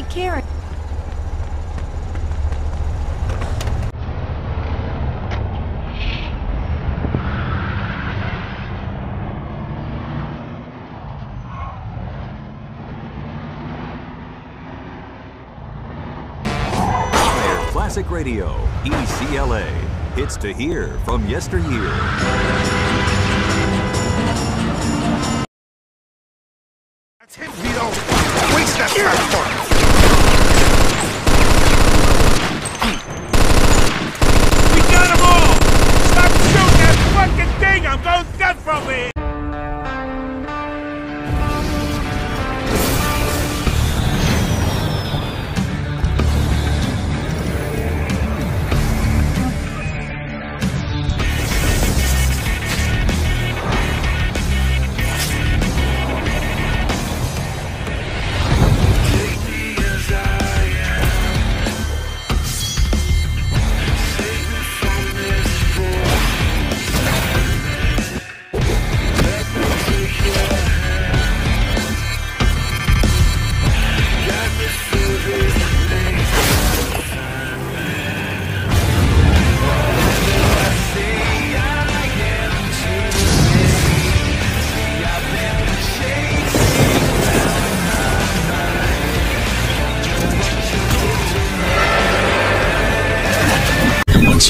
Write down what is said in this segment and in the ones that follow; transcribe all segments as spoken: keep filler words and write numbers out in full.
Take care. Classic Radio, E C L A, hits to hear from yesteryear. That's him, Vito! Waste that platform! We got them all! Stop shooting that fucking thing! I'm going dead from here!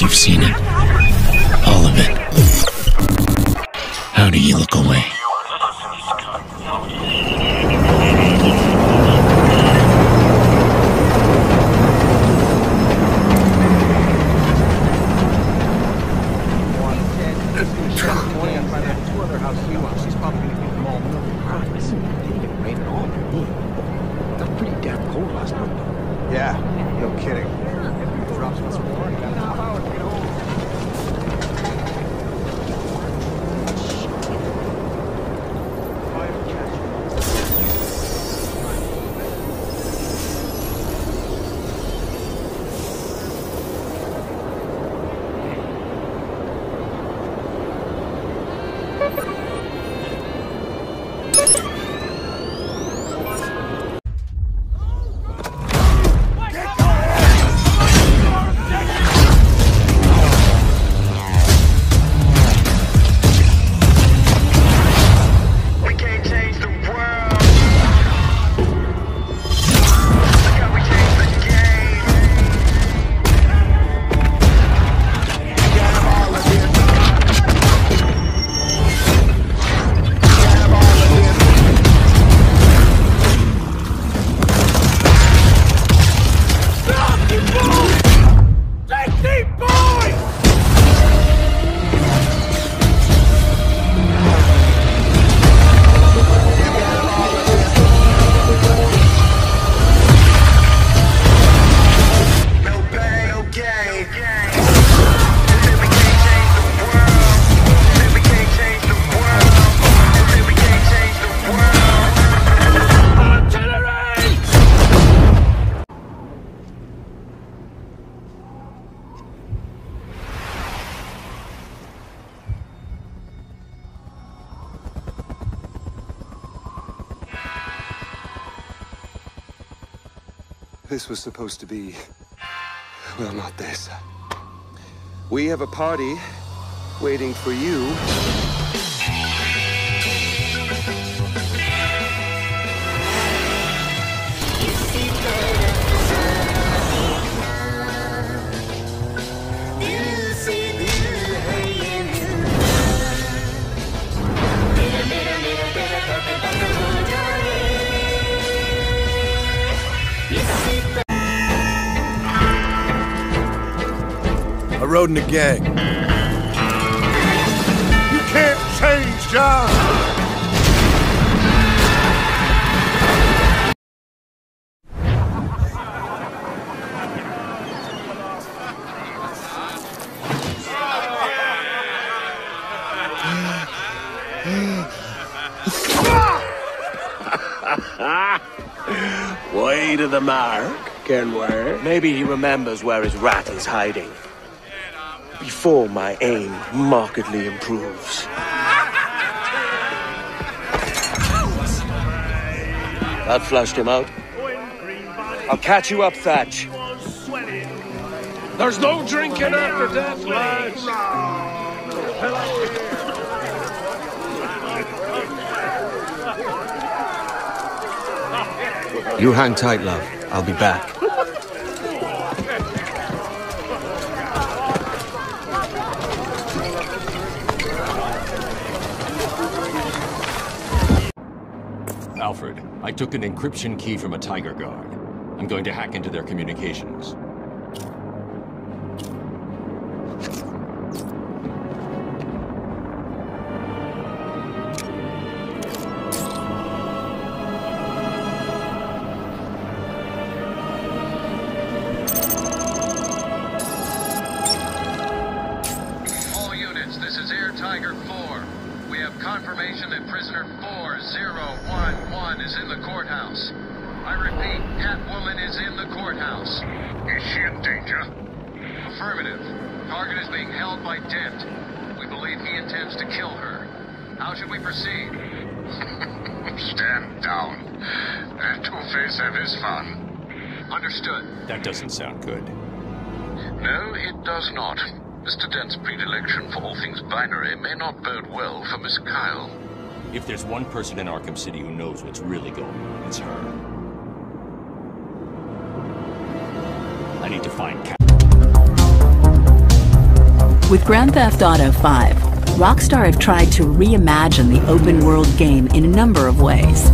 You've seen it. All of it. How do you look away? This was supposed to be... well, not this. We have a party waiting for you. Rode in the gang. You can't change, John! Way to the mark, Kenware. Maybe he remembers where his rat is hiding. Before my aim markedly improves. That flushed him out. I'll catch you up, Thatch. There's no drinking after death, lads. You hang tight, love. I'll be back. Alfred, I took an encryption key from a Tiger Guard. I'm going to hack into their communications. All units, this is Air Tiger four. We have confirmation that prisoner four zero one one is in the courthouse. I repeat, Catwoman is in the courthouse. Is she in danger? Affirmative. Target is being held by Dent. We believe he intends to kill her. How should we proceed? Stand down. Let Two-Face have his fun. Understood. That doesn't sound good. No, it does not. Mister Dent's predilection for all things binary may not bode well for Miss Kyle. If there's one person in Arkham City who knows what's really going on, it's her. I need to find Cat. With Grand Theft Auto five, Rockstar have tried to reimagine the open world game in a number of ways.